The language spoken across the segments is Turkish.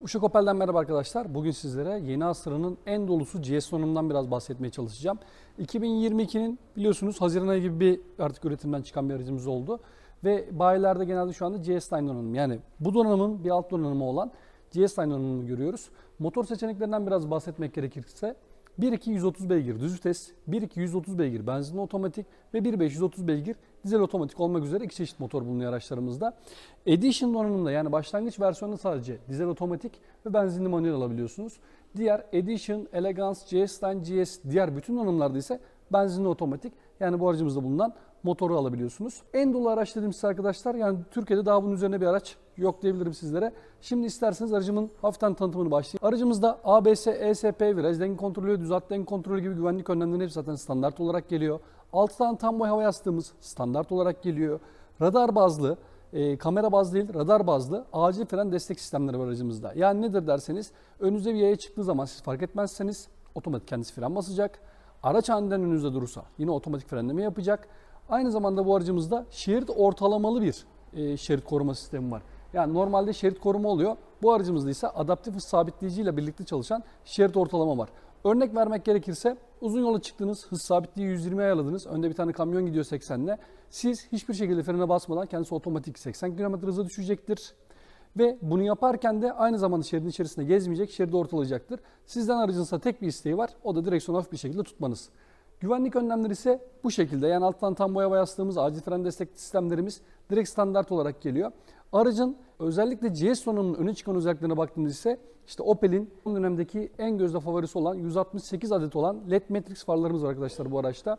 Uşak Opel'den merhaba arkadaşlar. Bugün sizlere yeni Astra'nın en dolusu GS Line'ından biraz bahsetmeye çalışacağım. 2022'nin biliyorsunuz Haziran ayı gibi bir artık üretimden çıkan bir aracımız oldu. Ve bayilerde genelde şu anda GS Line donanımı, yani bu donanımın bir alt donanımı olan GS Line donanımını görüyoruz. Motor seçeneklerinden biraz bahsetmek gerekirse 1.2-130 beygir düz vites, 1.2-130 beygir benzinli otomatik ve 1.5-130 beygir dizel otomatik olmak üzere iki çeşit motor bulunuyor araçlarımızda. Edition donanımında, yani başlangıç versiyonunda sadece dizel otomatik ve benzinli manuel alabiliyorsunuz. Diğer Edition, Elegance, GS Line, GS, diğer bütün donanımlarda ise benzinli otomatik, yani bu aracımızda bulunan motoru alabiliyorsunuz. En dolu araç dedim size arkadaşlar, yani Türkiye'de daha bunun üzerine bir araç yok diyebilirim sizlere. Şimdi isterseniz aracımın hafiften tanıtımını başlayayım. Aracımızda ABS, ESP, viraj denge kontrolü, düz hat denge kontrolü gibi güvenlik önlemlerinin hepsi zaten standart olarak geliyor. 6 tane tam boy hava yastığımız standart olarak geliyor. Radar bazlı, kamera bazlı değil, radar bazlı acil fren destek sistemleri var aracımızda. Yani nedir derseniz, önünüze bir yaya çıktığı zaman siz fark etmezseniz otomatik kendisi fren basacak. Araç aniden önünüzde durursa yine otomatik frenleme yapacak. Aynı zamanda bu aracımızda şerit ortalamalı bir şerit koruma sistemi var. Yani normalde şerit koruma oluyor. Bu aracımızda ise adaptif hız sabitleyici ile birlikte çalışan şerit ortalama var. Örnek vermek gerekirse uzun yola çıktınız, hız sabitliği 120'ye ayarladınız. Önde bir tane kamyon gidiyor 80'le. Siz hiçbir şekilde frene basmadan kendisi otomatik 80 km hıza düşecektir. Ve bunu yaparken de aynı zamanda şeridin içerisinde gezmeyecek, şeridi ortalayacaktır. Sizden aracınızda tek bir isteği var, o da direksiyonu hafif bir şekilde tutmanız. Güvenlik önlemleri ise bu şekilde, yani alttan tam boya yastığımız acil fren destek sistemlerimiz direkt standart olarak geliyor. Aracın özellikle GS donanımının öne çıkan özelliklerine baktığımız ise işte Opel'in son dönemdeki en gözde favorisi olan 168 adet olan LED Matrix farlarımız var arkadaşlar bu araçta.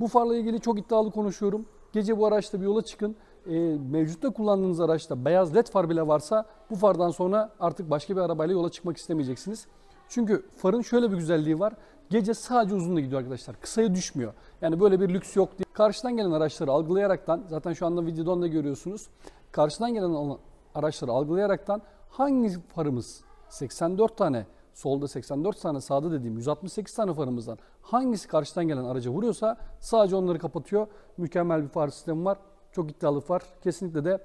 Bu farla ilgili çok iddialı konuşuyorum. Gece bu araçta bir yola çıkın. Mevcutta kullandığınız araçta beyaz LED far bile varsa bu fardan sonra artık başka bir arabayla yola çıkmak istemeyeceksiniz. Çünkü farın şöyle bir güzelliği var. Gece sadece uzunluğa gidiyor arkadaşlar. Kısaya düşmüyor. Yani böyle bir lüks yok diye. Karşıdan gelen araçları algılayaraktan, zaten şu anda videodan da görüyorsunuz. Karşıdan gelen araçları algılayaraktan hangi farımız 84 tane solda, 84 tane sağda dediğim 168 tane farımızdan hangisi karşıdan gelen araca vuruyorsa sadece onları kapatıyor. Mükemmel bir far sistemi var. Çok iddialı far. Kesinlikle de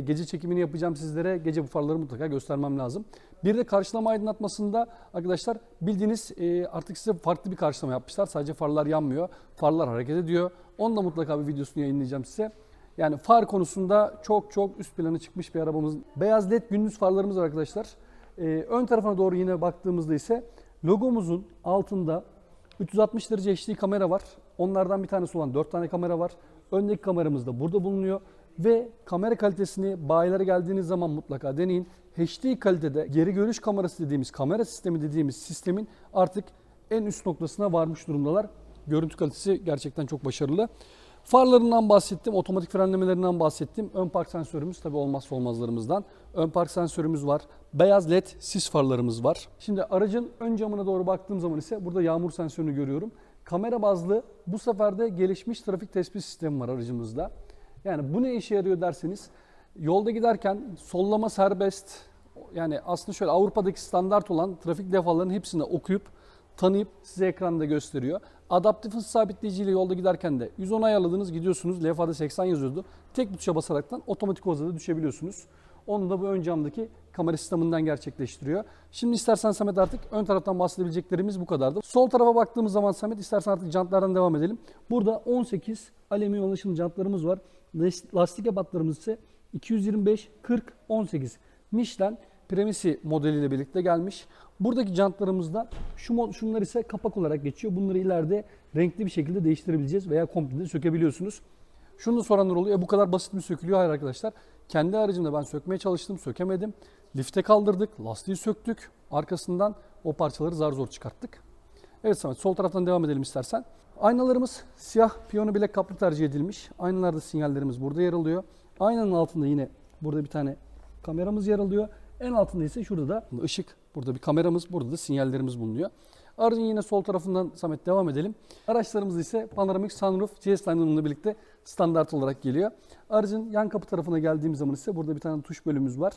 gece çekimini yapacağım sizlere. Gece bu farları mutlaka göstermem lazım. Bir de karşılama aydınlatmasında arkadaşlar bildiğiniz artık size farklı bir karşılama yapmışlar. Sadece farlar yanmıyor. Farlar hareket ediyor. Onu da mutlaka bir videosunu yayınlayacağım size. Yani far konusunda çok çok üst plana çıkmış bir arabamız. Beyaz LED gündüz farlarımız var arkadaşlar. Ön tarafına doğru yine baktığımızda ise logomuzun altında 360 derece HD kamera var. Onlardan bir tanesi olan 4 tane kamera var. Öndeki kameramız da burada bulunuyor. Ve kamera kalitesini bayilere geldiğiniz zaman mutlaka deneyin. HD kalitede geri görüş kamerası dediğimiz, kamera sistemi dediğimiz sistemin artık en üst noktasına varmış durumdalar. Görüntü kalitesi gerçekten çok başarılı. Farlarından bahsettim, otomatik frenlemelerinden bahsettim. Ön park sensörümüz tabii olmazsa olmazlarımızdan. Ön park sensörümüz var. Beyaz LED sis farlarımız var. Şimdi aracın ön camına doğru baktığım zaman ise burada yağmur sensörünü görüyorum. Kamera bazlı bu sefer de gelişmiş trafik tespit sistemi var aracımızda. Yani bu ne işe yarıyor derseniz, yolda giderken sollama serbest, yani aslında şöyle Avrupa'daki standart olan trafik levhalarının hepsini okuyup tanıyıp size ekranda gösteriyor. Adaptif hız sabitleyiciyle yolda giderken de 110 ayarladınız, gidiyorsunuz, levhada 80 yazıyordu. Tek bir tuşa basaraktan otomatik hızda düşebiliyorsunuz. Onu da bu ön camdaki kamera sisteminden gerçekleştiriyor. Şimdi istersen Samet, artık ön taraftan bahsedebileceklerimiz bu kadardı. Sol tarafa baktığımız zaman Samet, istersen artık jantlardan devam edelim. Burada 18 alüminyum alaşımlı jantlarımız var. Lastik ebatlarımız ise 225-40-18 Michelin Primacy modeliyle birlikte gelmiş. Buradaki jantlarımızda şunlar ise kapak olarak geçiyor. Bunları ileride renkli bir şekilde değiştirebileceğiz veya komple de sökebiliyorsunuz. Şunu da soranlar oluyor. Bu kadar basit mi sökülüyor? Hayır arkadaşlar. Kendi aracımda ben sökmeye çalıştım. Sökemedim. Lifte kaldırdık. Lastiği söktük. Arkasından o parçaları zar zor çıkarttık. Evet Samet, sol taraftan devam edelim istersen. Aynalarımız siyah piyano bilek kaplı tercih edilmiş. Aynalarda sinyallerimiz burada yer alıyor. Aynanın altında yine burada bir tane kameramız yer alıyor. En altında ise şurada da ışık. Burada bir kameramız, burada da sinyallerimiz bulunuyor. Aracın yine sol tarafından Samet devam edelim. Araçlarımız ise panoramik sunroof GS Line'la birlikte standart olarak geliyor. Aracın yan kapı tarafına geldiğimiz zaman ise burada bir tane tuş bölümümüz var.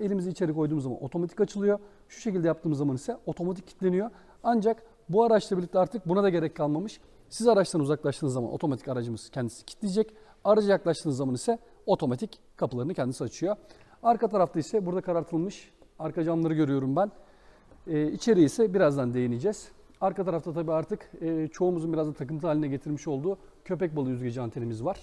Elimizi içeri koyduğumuz zaman otomatik açılıyor. Şu şekilde yaptığımız zaman ise otomatik kilitleniyor. Ancak bu araçla birlikte artık buna da gerek kalmamış. Siz araçtan uzaklaştığınız zaman otomatik aracımız kendisi kilitleyecek. Araca yaklaştığınız zaman ise otomatik kapılarını kendisi açıyor. Arka tarafta ise burada karartılmış Arka camları görüyorum ben. İçeri ise birazdan değineceğiz. Arka tarafta tabii artık çoğumuzun biraz da takıntı haline getirmiş olduğu köpek balığı yüzgeci antenimiz var.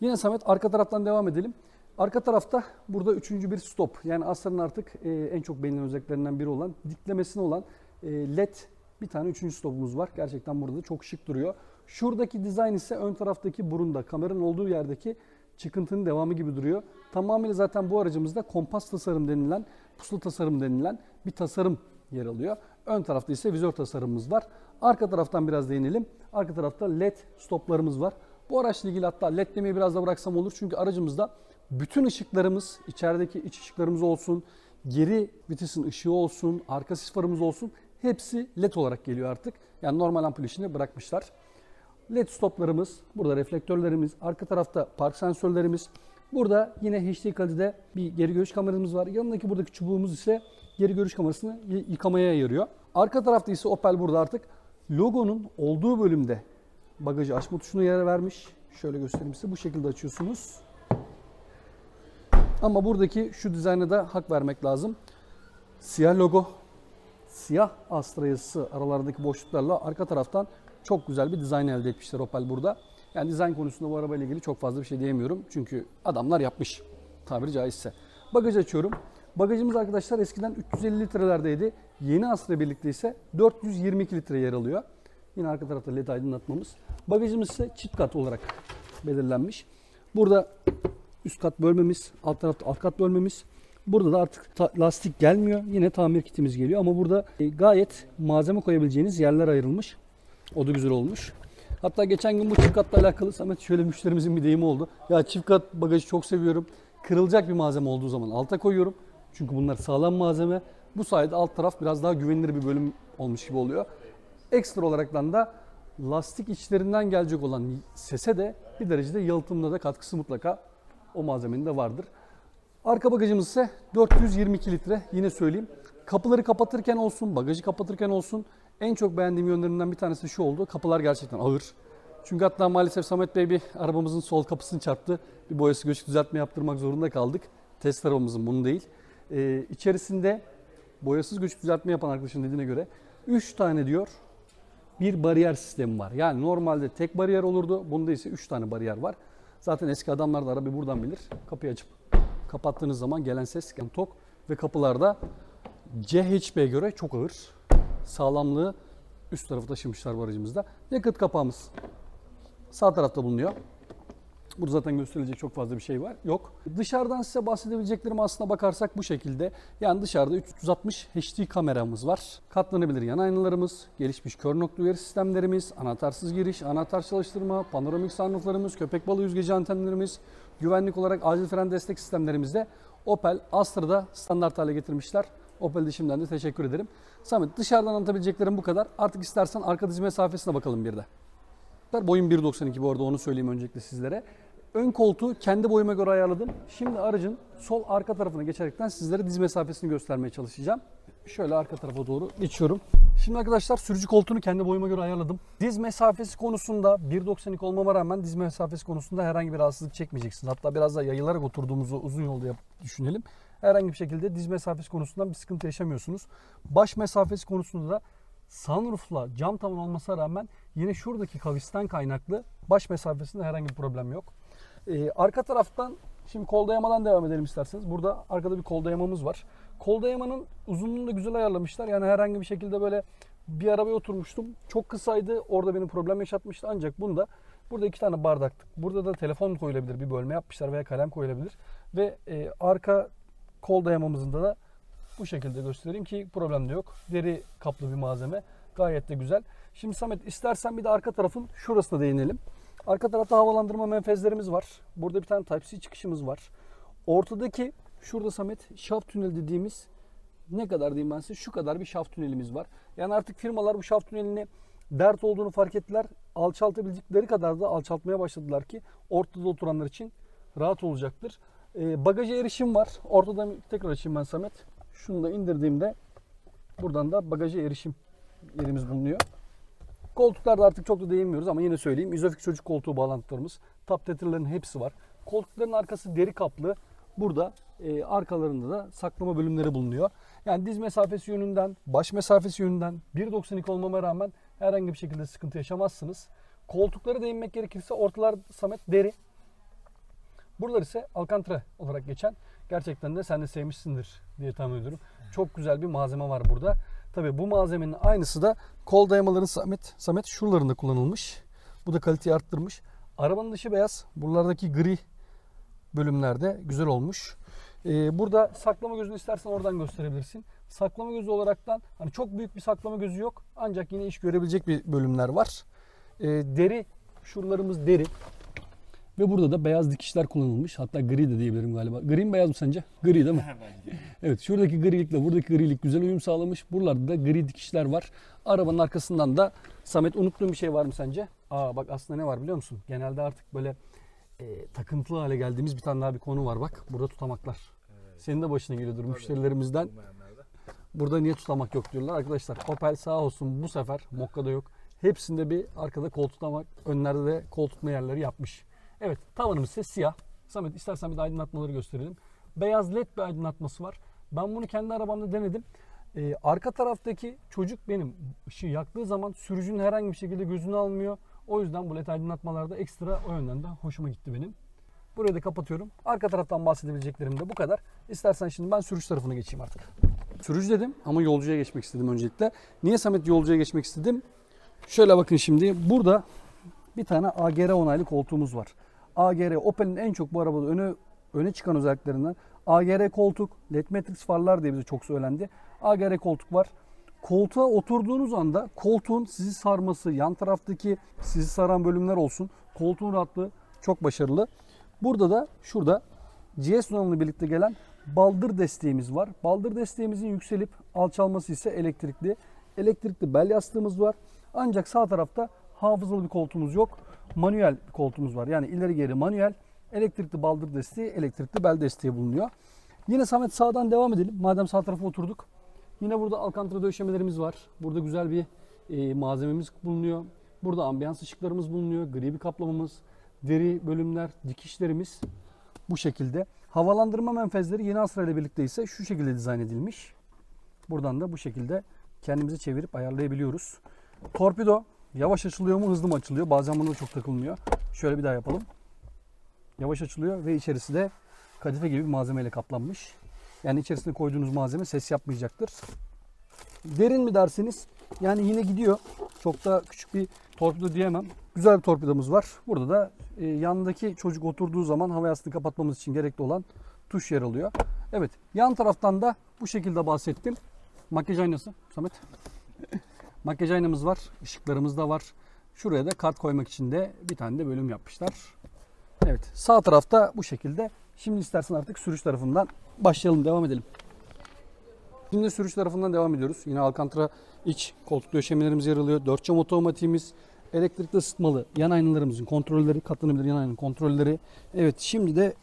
Yine Samet, arka taraftan devam edelim. Arka tarafta burada üçüncü bir stop. Yani Astra'nın artık en çok beğenilen özelliklerinden biri olan, diklemesine olan LED bir tane üçüncü stopumuz var. Gerçekten burada da çok şık duruyor. Şuradaki dizayn ise ön taraftaki burunda, kameranın olduğu yerdeki çıkıntının devamı gibi duruyor. Tamamıyla zaten bu aracımızda kompas tasarım denilen, pusula tasarım denilen bir tasarım yer alıyor. Ön tarafta ise vizör tasarımımız var. Arka taraftan biraz değinelim. Arka tarafta LED stoplarımız var. Bu araçla ilgili hatta LED demeyi biraz da bıraksam olur. Çünkü aracımızda bütün ışıklarımız, içerideki iç ışıklarımız olsun, geri vitesin ışığı olsun, arka sis farımız olsun, hepsi LED olarak geliyor artık. Yani normal ampul işini bırakmışlar. LED stoplarımız, burada reflektörlerimiz, arka tarafta park sensörlerimiz. Burada yine HD kalitede bir geri görüş kameramız var. Yanındaki buradaki çubuğumuz ise geri görüş kamerasını yıkamaya yarıyor. Arka tarafta ise Opel burada artık logonun olduğu bölümde bagajı açma tuşuna yer vermiş. Şöyle göstereyim size. Bu şekilde açıyorsunuz. Ama buradaki şu dizayna da hak vermek lazım. Siyah logo, siyah Astra yazısı aralardaki boşluklarla arka taraftan çok güzel bir dizayn elde etmişler Opel burada. Yani dizayn konusunda bu arabayla ilgili çok fazla bir şey diyemiyorum. Çünkü adamlar yapmış tabiri caizse. Bagaj açıyorum. Bagajımız arkadaşlar eskiden 350 litrelerdeydi. Yeni Astra birlikte ise 422 litre yer alıyor. Yine arka tarafta LED aydınlatmamız. Bagajımız ise çift kat olarak belirlenmiş. Burada üst kat bölmemiz, alt tarafta alt kat bölmemiz. Burada da artık lastik gelmiyor. Yine tamir kitimiz geliyor ama burada gayet malzeme koyabileceğiniz yerler ayrılmış. O da güzel olmuş. Hatta geçen gün bu çift katla alakalı Samet şöyle müşterimizin bir deyimi oldu. Ya çift kat bagajı çok seviyorum. Kırılacak bir malzeme olduğu zaman alta koyuyorum. Çünkü bunlar sağlam malzeme. Bu sayede alt taraf biraz daha güvenilir bir bölüm olmuş gibi oluyor. Ekstra olaraktan da lastik içlerinden gelecek olan sese de bir derecede yalıtımına da katkısı mutlaka o malzemenin de vardır. Arka bagajımız ise 422 litre. Yine söyleyeyim. Kapıları kapatırken olsun, bagajı kapatırken olsun en çok beğendiğim yönlerinden bir tanesi şu oldu. Kapılar gerçekten ağır. Çünkü hatta maalesef Samet Bey bir arabamızın sol kapısını çarptı. Bir boyası göçük düzeltme yaptırmak zorunda kaldık. Test arabamızın bunu değil. İçerisinde boyasız göçük düzeltme yapan arkadaşın dediğine göre 3 tane diyor bir bariyer sistemi var. Yani normalde tek bariyer olurdu. Bunda ise 3 tane bariyer var. Zaten eski adamlar da arabayı buradan bilir. Kapıyı açıp kapattığınız zaman gelen ses, gelen tok ve kapılarda CHP'ye göre çok ağır. Sağlamlığı üst tarafı taşımışlar bu aracımızda. Yakıt kapağımız sağ tarafta bulunuyor. Burada zaten gösterilecek çok fazla bir şey var. Yok. Dışarıdan size bahsedebileceklerim aslında bakarsak bu şekilde. Yani dışarıda 360 HD kameramız var. Katlanabilir yan aynalarımız, gelişmiş kör nokta uyarı sistemlerimiz, anahtarsız giriş, anahtar çalıştırma, panoramik sunrooflarımız, köpek balığı yüzgeci antenlerimiz, güvenlik olarak acil fren destek sistemlerimiz de Opel Astra'da standart hale getirmişler. Opel'de şimdiden de teşekkür ederim. Samet, dışarıdan anlatabileceklerim bu kadar. Artık istersen arka diz mesafesine bakalım bir de. Boyum 1.92 bu arada, onu söyleyeyim öncelikle sizlere. Ön koltuğu kendi boyuma göre ayarladım. Şimdi aracın sol arka tarafına geçerekten sizlere diz mesafesini göstermeye çalışacağım. Şöyle arka tarafa doğru geçiyorum. Şimdi arkadaşlar sürücü koltuğunu kendi boyuma göre ayarladım. Diz mesafesi konusunda 1.92 olmama rağmen diz mesafesi konusunda herhangi bir rahatsızlık çekmeyeceksiniz. Hatta biraz da yayılarak oturduğumuzu uzun yolda düşünelim. Herhangi bir şekilde diz mesafesi konusundan bir sıkıntı yaşamıyorsunuz. Baş mesafesi konusunda da sunroofla cam tavan olmasına rağmen yine şuradaki kavisten kaynaklı baş mesafesinde herhangi bir problem yok. Arka taraftan şimdi kol dayamadan devam edelim isterseniz. Burada arkada bir kol dayamamız var. Kol dayamanın uzunluğunu da güzel ayarlamışlar. Yani herhangi bir şekilde böyle bir arabaya oturmuştum. Çok kısaydı. Orada benim problem yaşatmıştı. Ancak bunda burada iki tane bardaklık. Burada da telefon koyulabilir. Bir bölme yapmışlar veya kalem koyulabilir. Ve arka kol dayamamızın da bu şekilde göstereyim ki problem de yok. Deri kaplı bir malzeme. Gayet de güzel. Şimdi Samet, istersen bir de arka tarafın şurasına değinelim. Arka tarafta havalandırma menfezlerimiz var. Burada bir tane Type-C çıkışımız var. Ortadaki şurada Samet şaft tüneli dediğimiz, ne kadar diyeyim ben size, şu kadar bir şaft tünelimiz var. Yani artık firmalar bu şaft tünelini dert olduğunu fark ettiler. Alçaltabildikleri kadar da alçaltmaya başladılar ki ortada oturanlar için rahat olacaktır. Bagaja erişim var. Ortada tekrar açayım ben Samet. Şunu da indirdiğimde buradan da bagaja erişim yerimiz bulunuyor. Koltuklarda artık çok da değinmiyoruz ama yine söyleyeyim. ISOFIX çocuk koltuğu bağlantılarımız, tap tetherlerin hepsi var. Koltukların arkası deri kaplı. Burada arkalarında da saklama bölümleri bulunuyor. Yani diz mesafesi yönünden, baş mesafesi yönünden 1.92 olmama rağmen herhangi bir şekilde sıkıntı yaşamazsınız. Koltuklara değinmek gerekirse ortalar samet deri. Buralar ise Alcantara olarak geçen. Gerçekten de sen de sevmişsindir diye tahmin ediyorum. Çok güzel bir malzeme var burada. Tabii bu malzemenin aynısı da kol dayamaların samet şuralarında kullanılmış. Bu da kaliteyi arttırmış. Arabanın dışı beyaz. Buralardaki gri bölümlerde güzel olmuş. Burada saklama gözünü istersen oradan gösterebilirsin. Saklama gözü olaraktan hani çok büyük bir saklama gözü yok. Ancak yine iş görebilecek bir bölümler var. Deri, şuralarımız deri. Ve burada da beyaz dikişler kullanılmış. Hatta gri de diyebilirim galiba. Gri mi beyaz mı sence? Gri değil mi? Evet, şuradaki grilikle buradaki grilik güzel uyum sağlamış. Buralarda da gri dikişler var. Arabanın arkasından da Samet, unuttuğum bir şey var mı sence? Aa bak, aslında ne var biliyor musun? Genelde artık böyle takıntılı hale geldiğimiz bir tane daha bir konu var bak. Burada tutamaklar. Evet. Senin de başına geliyordur müşterilerimizden. Burada niye tutamak yok diyorlar. Arkadaşlar Opel sağ olsun bu sefer Mokka'da yok. Hepsinde bir arkada kol tutamak, önlerde de kol tutma yerleri yapmış. Evet, tavanımız ise siyah. Samet, istersen bir de aydınlatmaları gösterelim. Beyaz led bir aydınlatması var. Ben bunu kendi arabamda denedim. Arka taraftaki çocuk benim ışığı yaktığı zaman sürücünün herhangi bir şekilde gözünü almıyor. O yüzden bu led aydınlatmalarda ekstra o yönden de hoşuma gitti benim. Burayı da kapatıyorum. Arka taraftan bahsedebileceklerim de bu kadar. İstersen şimdi ben sürücü tarafına geçeyim artık. Sürücü dedim ama yolcuya geçmek istedim öncelikle. Niye Samet yolcuya geçmek istedim? Şöyle bakın şimdi. Burada bir tane AGR onaylı koltuğumuz var. AGR, Opel'in en çok bu arabada öne çıkan özelliklerinden. AGR koltuk, LED Matrix farlar diye bize çok söylendi. AGR koltuk var. Koltuğa oturduğunuz anda koltuğun sizi sarması, yan taraftaki sizi saran bölümler olsun. Koltuğun rahatlığı çok başarılı. Burada da şurada GS Line'la birlikte gelen baldır desteğimiz var. Baldır desteğimizin yükselip alçalması ise elektrikli. Elektrikli bel yastığımız var. Ancak sağ tarafta hafızalı bir koltuğumuz yok. Manuel bir koltuğumuz var. Yani ileri geri manuel. Elektrikli baldır desteği, elektrikli bel desteği bulunuyor. Yine Samet, sağdan devam edelim. Madem sağ tarafa oturduk. Yine burada Alcantara döşemelerimiz var. Burada güzel bir malzememiz bulunuyor. Burada ambiyans ışıklarımız bulunuyor. Gri bir kaplamamız, deri bölümler, dikişlerimiz bu şekilde. Havalandırma menfezleri yeni Astra ile birlikte ise şu şekilde dizayn edilmiş. Buradan da bu şekilde kendimizi çevirip ayarlayabiliyoruz. Torpido yavaş açılıyor mu, hızlı mı açılıyor? Bazen buna da çok takılmıyor. Şöyle bir daha yapalım. Yavaş açılıyor ve içerisi de kadife gibi bir malzemeyle kaplanmış. Yani içerisine koyduğunuz malzeme ses yapmayacaktır. Derin mi derseniz, yani yine gidiyor. Çok da küçük bir torpido diyemem. Güzel bir torpidomuz var. Burada da yanındaki çocuk oturduğu zaman hava yastığını kapatmamız için gerekli olan tuş yer alıyor. Evet, yan taraftan da bu şekilde bahsettim. Makyaj aynası Samet. Makyaj aynamız var. Işıklarımız da var. Şuraya da kart koymak için de bir tane de bölüm yapmışlar. Evet, sağ tarafta bu şekilde. Şimdi istersen artık sürüş tarafından başlayalım, devam edelim. Şimdi sürüş tarafından devam ediyoruz. Yine Alcantara iç koltuk döşemelerimiz yer alıyor. 4 cam otomatiğimiz, elektrikli ısıtmalı yan aynalarımızın kontrolleri, katlanabilir yan aynanın kontrolleri. Evet, şimdi de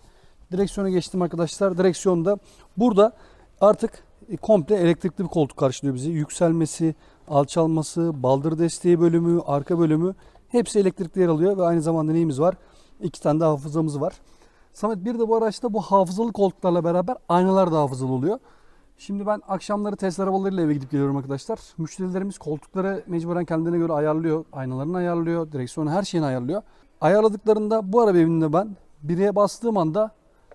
direksiyona geçtim arkadaşlar. Direksiyonda burada artık komple elektrikli bir koltuk karşılıyor bizi. Yükselmesi, alçalması, baldır desteği bölümü, arka bölümü hepsi elektrikli yer alıyor ve aynı zamanda neyimiz var? 2 tane de hafızamız var. Samet, bir de bu araçta bu hafızalı koltuklarla beraber aynalar da hafızalı oluyor. Şimdi ben akşamları Tesla arabalarıyla eve gidip geliyorum arkadaşlar. Müşterilerimiz koltukları mecburen kendine göre ayarlıyor. Aynalarını ayarlıyor, direksiyonu, her şeyini ayarlıyor. Ayarladıklarında bu araba evinde ben 1'e bastığım anda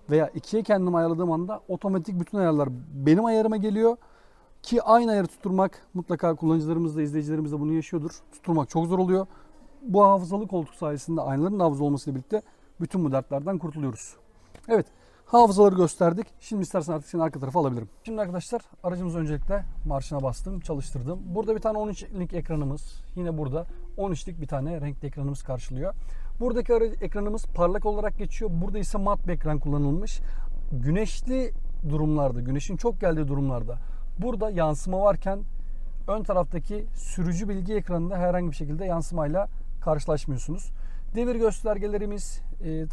veya 2'ye kendim ayarladığım anda otomatik bütün ayarlar benim ayarıma geliyor. Ki aynı ayarı tutturmak, mutlaka kullanıcılarımız da izleyicilerimiz de bunu yaşıyordur. Tutturmak çok zor oluyor. Bu hafızalı koltuk sayesinde aynaların hafıza olmasıyla birlikte bütün bu dertlerden kurtuluyoruz. Evet, hafızaları gösterdik. Şimdi istersen artık seni arka tarafa alabilirim. Şimdi arkadaşlar aracımızı öncelikle marşına bastım, çalıştırdım. Burada bir tane 13 inçlik ekranımız, yine burada 10 inçlik bir tane renkli ekranımız karşılıyor. Buradaki ekranımız parlak olarak geçiyor. Burada ise mat bir ekran kullanılmış. Güneşli durumlarda, güneşin çok geldiği durumlarda burada yansıma varken ön taraftaki sürücü bilgi ekranında herhangi bir şekilde yansımayla karşılaşmıyorsunuz. Devir göstergelerimiz,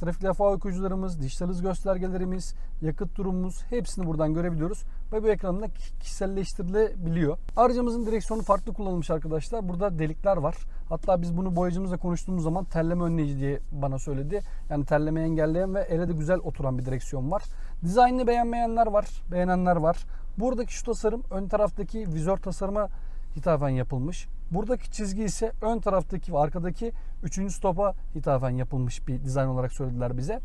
trafik levha okuyucularımız, dijital hız göstergelerimiz, yakıt durumumuz hepsini buradan görebiliyoruz. Ve bu ekranda kişiselleştirilebiliyor. Aracımızın direksiyonu farklı kullanılmış arkadaşlar. Burada delikler var. Hatta biz bunu boyacımızla konuştuğumuz zaman terleme önleyici diye bana söyledi. Yani terlemeyi engelleyen ve ele de güzel oturan bir direksiyon var. Dizaynını beğenmeyenler var, beğenenler var. Buradaki şu tasarım ön taraftaki vizör tasarıma hitaben yapılmış. Buradaki çizgi ise ön taraftaki ve arkadaki 3. stopa hitaben yapılmış bir dizayn olarak söylediler bize.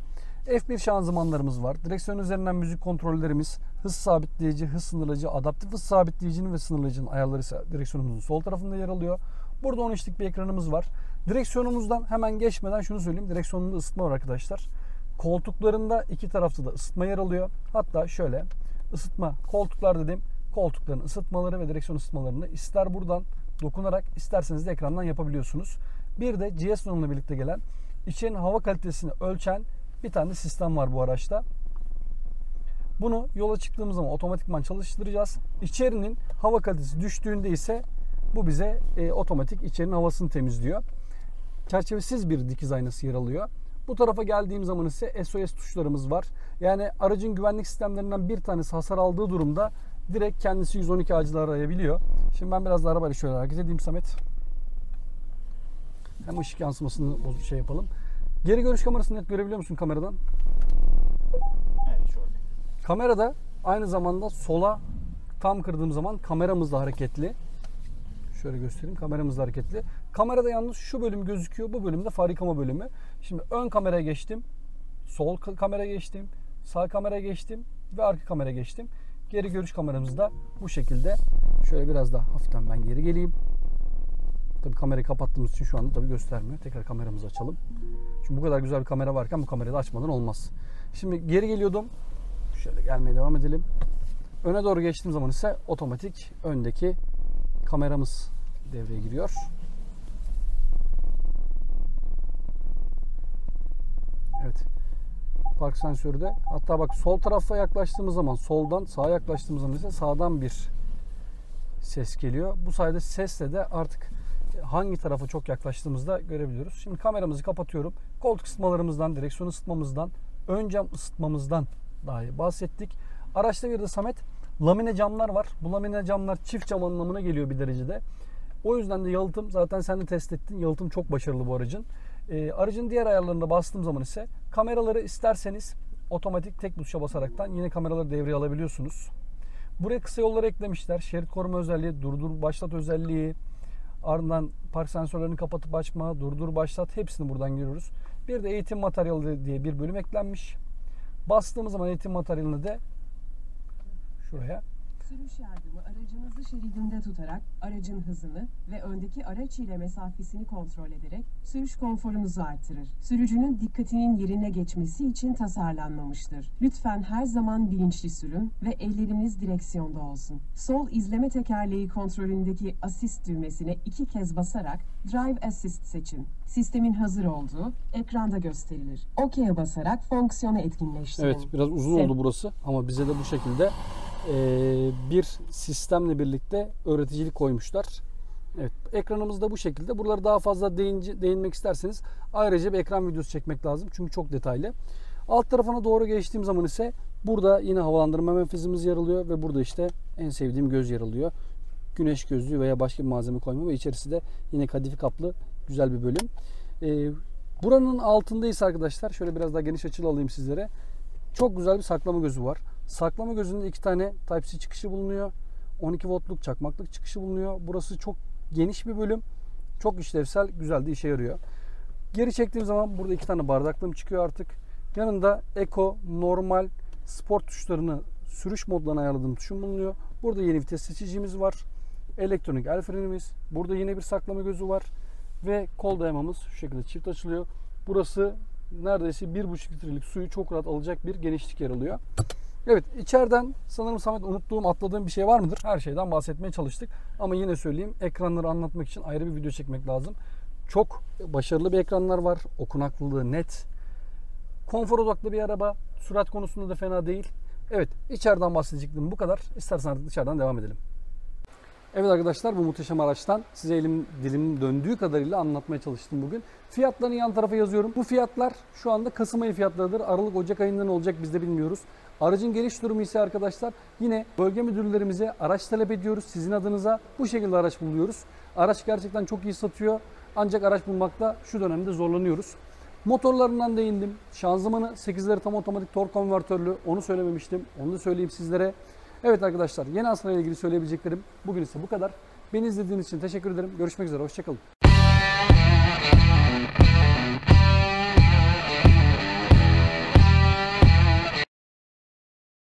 F1 şanzımanlarımız var. Direksiyon üzerinden müzik kontrollerimiz, hız sabitleyici, hız sınırlayıcı, adaptif hız sabitleyicinin ve sınırlayıcının ayarları ise direksiyonumuzun sol tarafında yer alıyor. Burada 10 inçlik bir ekranımız var. Direksiyonumuzdan hemen geçmeden şunu söyleyeyim. Direksiyonunda ısıtma var arkadaşlar. Koltuklarında iki tarafta da ısıtma yer alıyor. Hatta şöyle ısıtma koltuklar dedim. Koltukların ısıtmaları ve direksiyon ısıtmalarını ister buradan dokunarak isterseniz de ekrandan yapabiliyorsunuz. Bir de GS Line ile birlikte gelen içerinin hava kalitesini ölçen bir tane sistem var bu araçta. Bunu yola çıktığımız zaman otomatikman çalıştıracağız. İçerinin hava kalitesi düştüğünde ise bu bize otomatik içerinin havasını temizliyor. Çerçevesiz bir dikiz aynası yer alıyor. Bu tarafa geldiğim zaman ise SOS tuşlarımız var. Yani aracın güvenlik sistemlerinden bir tanesi hasar aldığı durumda direkt kendisi 112 acıları arayabiliyor. Şimdi ben biraz da arabayla şöyle hareket edeyim Samet. Hem ışık yansımasını şey yapalım. Geri görüş kamerasını net görebiliyor musun kameradan? Evet şöyle. Kamerada aynı zamanda sola tam kırdığım zaman kameramız da hareketli. Şöyle göstereyim. Kameramız da hareketli. Kamerada yalnız şu bölüm gözüküyor. Bu bölümde far yıkama bölümü. Şimdi ön kameraya geçtim. Sol kameraya geçtim. Sağ kameraya geçtim. Ve arka kameraya geçtim. Geri görüş kameramız da bu şekilde. Şöyle biraz daha hafiften ben geri geleyim. Tabii kamerayı kapattığımız için şu anda tabii göstermiyor. Tekrar kameramızı açalım. Şimdi bu kadar güzel bir kamera varken bu kamerayı da açmadan olmaz. Şimdi geri geliyordum. Şöyle gelmeye devam edelim. Öne doğru geçtiğim zaman ise otomatik öndeki kameramız devreye giriyor. Evet. Park sensörü de. Hatta bak sol tarafa yaklaştığımız zaman soldan, sağa yaklaştığımız zaman ise sağdan bir ses geliyor. Bu sayede sesle de artık hangi tarafa çok yaklaştığımızda görebiliyoruz. Şimdi kameramızı kapatıyorum. Koltuk ısıtmalarımızdan, direksiyon ısıtmamızdan, ön cam ısıtmamızdan dahi bahsettik. Araçta bir de Samet lamine camlar var. Bu lamine camlar çift cam anlamına geliyor bir derecede. O yüzden de yalıtım zaten sen de test ettin. Yalıtım çok başarılı bu aracın. Aracın diğer ayarlarına bastığım zaman ise kameraları isterseniz otomatik tek tuşa basaraktan yine kameraları devreye alabiliyorsunuz. Buraya kısa yolları eklemişler. Şerit koruma özelliği, durdur başlat özelliği, ardından park sensörlerini kapatıp açma, durdur başlat hepsini buradan görüyoruz. Bir de eğitim materyali diye bir bölüm eklenmiş. Bastığımız zaman eğitim materyalini de şuraya. Sürüş yardımı aracınızı şeridinde tutarak aracın hızını ve öndeki araç ile mesafesini kontrol ederek sürüş konforunuzu artırır. Sürücünün dikkatinin yerine geçmesi için tasarlanmamıştır. Lütfen her zaman bilinçli sürün ve elleriniz direksiyonda olsun. Sol izleme tekerleği kontrolündeki Assist düğmesine 2 kez basarak Drive Assist seçin. Sistemin hazır olduğu ekranda gösterilir. OK'ye basarak fonksiyonu etkinleştirin. Evet biraz uzun oldu burası ama bize de bu şekilde bir sistemle birlikte öğreticilik koymuşlar. Evet, ekranımız da bu şekilde. Buraları daha fazla değinmek isterseniz ayrıca bir ekran videosu çekmek lazım. Çünkü çok detaylı. Alt tarafına doğru geçtiğim zaman ise burada yine havalandırma menfezimiz yer alıyor ve burada işte en sevdiğim göz yer alıyor. Güneş gözlüğü veya başka bir malzeme koyma ve içerisi de yine kadife kaplı güzel bir bölüm. Buranın altındayız arkadaşlar. Şöyle biraz daha geniş açılı alayım sizlere. Çok güzel bir saklama gözü var. Saklama gözünde 2 tane Type-C çıkışı bulunuyor. 12 voltluk çakmaklık çıkışı bulunuyor. Burası çok geniş bir bölüm. Çok işlevsel, güzel de işe yarıyor. Geri çektiğim zaman burada 2 tane bardaklığım çıkıyor artık. Yanında Eco, Normal, Sport tuşlarını sürüş modlarına ayarladığım tuşum bulunuyor. Burada yeni vites seçicimiz var. Elektronik el frenimiz. Burada yine bir saklama gözü var. Ve kol dayamamız şu şekilde çift açılıyor. Burası neredeyse 1,5 litrelik suyu çok rahat alacak bir genişlik yer alıyor. Evet içeriden sanırım Samet unuttuğum atladığım bir şey var mıdır? Her şeyden bahsetmeye çalıştık. Ama yine söyleyeyim ekranları anlatmak için ayrı bir video çekmek lazım. Çok başarılı bir ekranlar var. Okunaklılığı net. Konfor odaklı bir araba. Sürat konusunda da fena değil. Evet içeriden bahsedecektim bu kadar. İstersen artık dışarıdan devam edelim. Evet arkadaşlar, bu muhteşem araçtan size elim dilim döndüğü kadarıyla anlatmaya çalıştım bugün. Fiyatlarını yan tarafa yazıyorum. Bu fiyatlar şu anda Kasım ayı fiyatlarıdır. Aralık Ocak ayında ne olacak biz de bilmiyoruz. Aracın geliş durumu ise arkadaşlar yine bölge müdürlerimize araç talep ediyoruz. Sizin adınıza bu şekilde araç buluyoruz. Araç gerçekten çok iyi satıyor. Ancak araç bulmakta şu dönemde zorlanıyoruz. Motorlarından değindim. Şanzımanı 8'leri tam otomatik tork konvertörlü. Onu söylememiştim. Onu da söyleyeyim sizlere. Evet arkadaşlar, yeni Astra ile ilgili söyleyebileceklerim bugün ise bu kadar. Beni izlediğiniz için teşekkür ederim. Görüşmek üzere. Hoşçakalın.